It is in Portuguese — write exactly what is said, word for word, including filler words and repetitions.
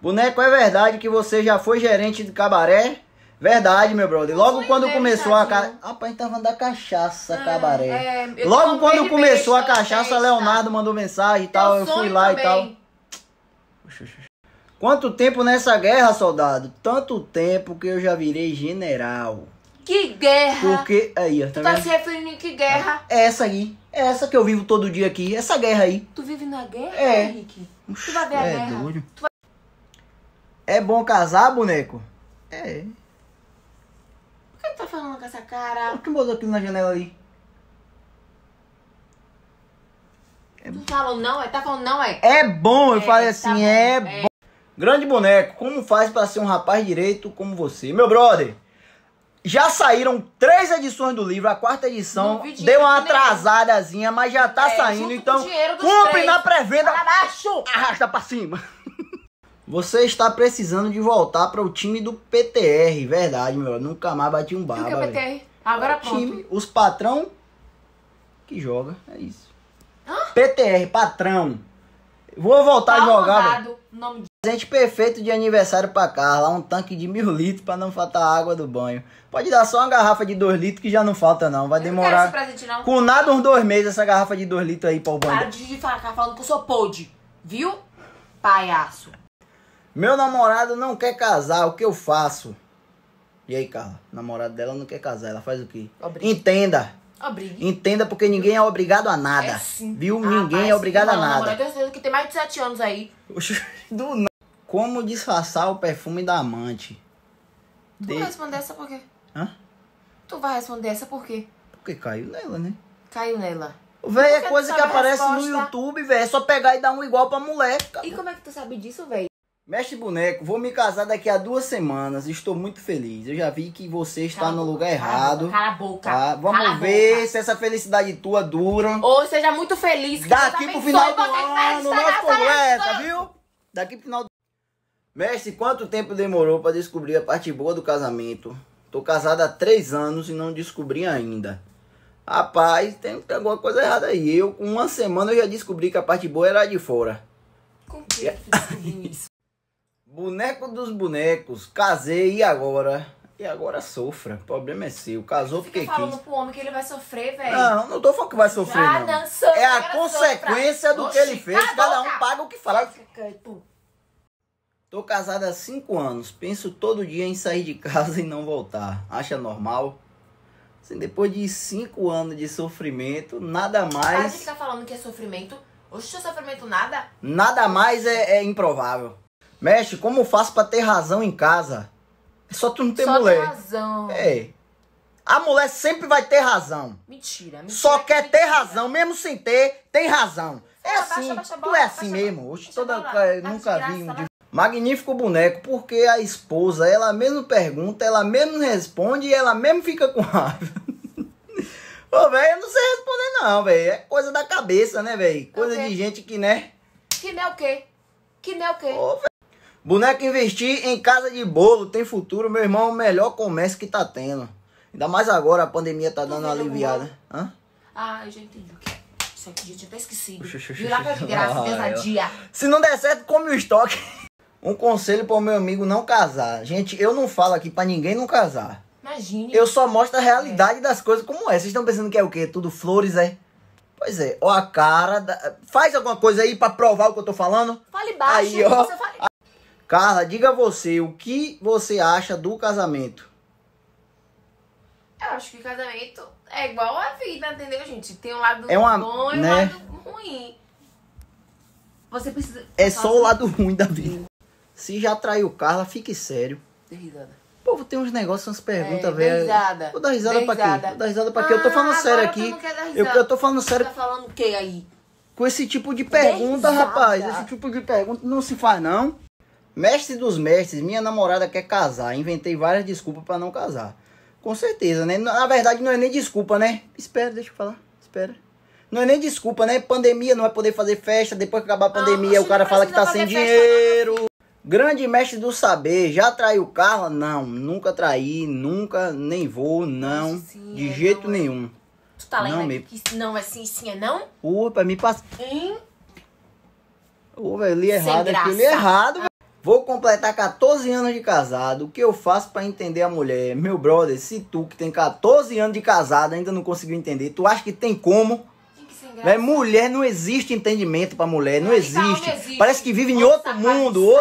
Boneco, é verdade que você já foi gerente de cabaré? Verdade, meu brother. Logo foi quando começou a cachaça... Rapaz, a gente tava falando da cachaça, ah, cabaré. É, logo quando começou a cachaça, Leonardo mandou mensagem e tal. Eu fui lá também. E tal. Oxi, oxi. Quanto tempo nessa guerra, soldado? Tanto tempo que eu já virei general. Que guerra? Porque... Aí, ó, tá tu tá vendo? Se referindo em que guerra? É essa aí. É essa que eu vivo todo dia aqui. Essa guerra aí. Tu vive na guerra, é. Henrique? Ux, tu vai ver a é guerra. Doido. Tu vai... É bom casar, boneco? É. Por que tu tá falando com essa cara? O que botou aquilo na janela ali? É... Tu falou não, é? Tá falando não, é? É bom, eu é, falei assim, tá bom. É bom. É. Grande boneco, como faz pra ser um rapaz direito como você? Meu brother... Já saíram três edições do livro, a quarta edição deu uma atrasadazinha, mas já tá é, saindo, então compre na pré-venda, arrasta pra cima. Você está precisando de voltar para o time do P T R, verdade, meu, nunca mais bati um baba. O que é P T R? Agora pronto. Time, os patrão que joga, é isso. Hã? P T R, patrão. Vou voltar tá a jogar, nome de... Presente perfeito de aniversário pra Carla, um tanque de mil litros pra não faltar água do banho. Pode dar só uma garrafa de dois litros que já não falta não, vai eu demorar não quero esse presente, não. Com nada uns dois meses essa garrafa de dois litros aí pra o banho. Para de ficar falando que eu sou pôde, viu, palhaço? Meu namorado não quer casar, o que eu faço? E aí, Carla, o namorado dela não quer casar, ela faz o quê? Obrigue. Entenda. Obrigue. Entenda, porque ninguém é obrigado a nada, é sim. Viu? Ah, ninguém rapaz, é obrigado não, a nada. Namorado, eu tenho certeza que tem mais de sete anos aí. Do nada. Como disfarçar o perfume da amante? Tu de... vai responder essa por quê? Hã? Tu vai responder essa por quê? Porque caiu nela, né? Caiu nela. Véi, é coisa que aparece resposta? No YouTube, véi. É só pegar e dar um igual pra mulher. Acabou. E como é que tu sabe disso, véi? Mestre Boneco, vou me casar daqui a duas semanas. Estou muito feliz. Eu já vi que você está cala no boca, lugar cala errado. Boca, cala a boca. Tá? Vamos cala ver boca. Se essa felicidade tua dura. Ou seja, muito feliz. Que daqui pro final do ano, nós conversa, viu? Daqui pro final do... Mestre, quanto tempo demorou para descobrir a parte boa do casamento? Tô casada há três anos e não descobri ainda. Rapaz, tem alguma coisa errada aí. Eu, com uma semana, eu já descobri que a parte boa era de fora. Com que é. Isso? Boneco dos bonecos, casei e agora? E agora sofra, o problema é seu. Casou porque quis. Você fica falando pro homem que ele vai sofrer, velho. Não, não tô falando que vai sofrer, já não. Dançou, é a consequência do que ele fez. Cada um paga o que fala. Tô casada há cinco anos, penso todo dia em sair de casa e não voltar. Acha normal? Assim, depois de cinco anos de sofrimento, nada mais... Para de ficar falando que é sofrimento. Oxe, é sofrimento nada? Nada mais é, é improvável. Mestre, como faço pra ter razão em casa? É só tu não ter só mulher. Só ter razão. É. A mulher sempre vai ter razão. Mentira, mentira. Só quer mentira. Ter razão, mesmo sem ter, tem razão. É ah, assim, baixa, baixa, bola, tu é assim baixa, mesmo. Oxe, toda... Eu nunca graça, vi um dia... Magnífico boneco, porque a esposa, ela mesmo pergunta, ela mesmo responde e ela mesmo fica com raiva. Ô, velho, eu não sei responder não, velho. É coisa da cabeça, né, velho? Coisa okay. De gente que, né? Que né o quê? Que né o quê? Ô, véio. Boneco, investir em casa de bolo tem futuro, meu irmão, o melhor comércio que tá tendo. Ainda mais agora, a pandemia tá dando uma aliviada. Hã? Ah, eu já entendi o que é. Isso aqui, gente, eu até esqueci. Milagre de graça, pesadinha. Se não der certo, come o estoque. Um conselho para o meu amigo não casar. Gente, eu não falo aqui para ninguém não casar. Imagine. Eu só mostro a realidade é. Das coisas como é. Vocês estão pensando que é o quê? Tudo flores, é? Pois é. Ó a cara. Da... Faz alguma coisa aí para provar o que eu tô falando. Fale baixo. Aí, ó. Você fale... Carla, diga você. O que você acha do casamento? Eu acho que casamento é igual a vida, entendeu, gente? Tem um lado é uma, bom e né? Um lado ruim. Você precisa... É só o lado ruim da vida. Se já traiu Carla, fique sério. Dê risada. Povo, tem uns negócios, umas perguntas, é, velho. Risada. Vou dar risada dê pra risada. Quê? Vou dar risada pra ah, quê? Eu tô falando sério aqui. Eu, eu tô falando sério. Você tá falando o quê aí? Com esse tipo de pergunta, rapaz. Esse tipo de pergunta não se faz, não. Mestre dos mestres, minha namorada quer casar. Inventei várias desculpas pra não casar. Com certeza, né? Na verdade, não é nem desculpa, né? Espera, deixa eu falar. Espera. Não é nem desculpa, né? Pandemia, não vai poder fazer festa. Depois que acabar a pandemia, não, o cara fala que tá sem dinheiro. Não. Grande mestre do saber, já traiu Carla? Não, nunca traí, nunca, nem vou, não, sim, de é jeito não, nenhum. Tu tá lendo me... que não é sim, sim é não? Opa, me passa... Hum? Ô, velho, li errado aqui, li errado, velho. Vou completar quatorze anos de casado. O que eu faço pra entender a mulher? Meu brother, se tu que tem quatorze anos de casado ainda não conseguiu entender, tu acha que tem como? Véi, mulher não existe entendimento pra mulher, não, não, existe. não existe. Parece que vive em outro mundo, outro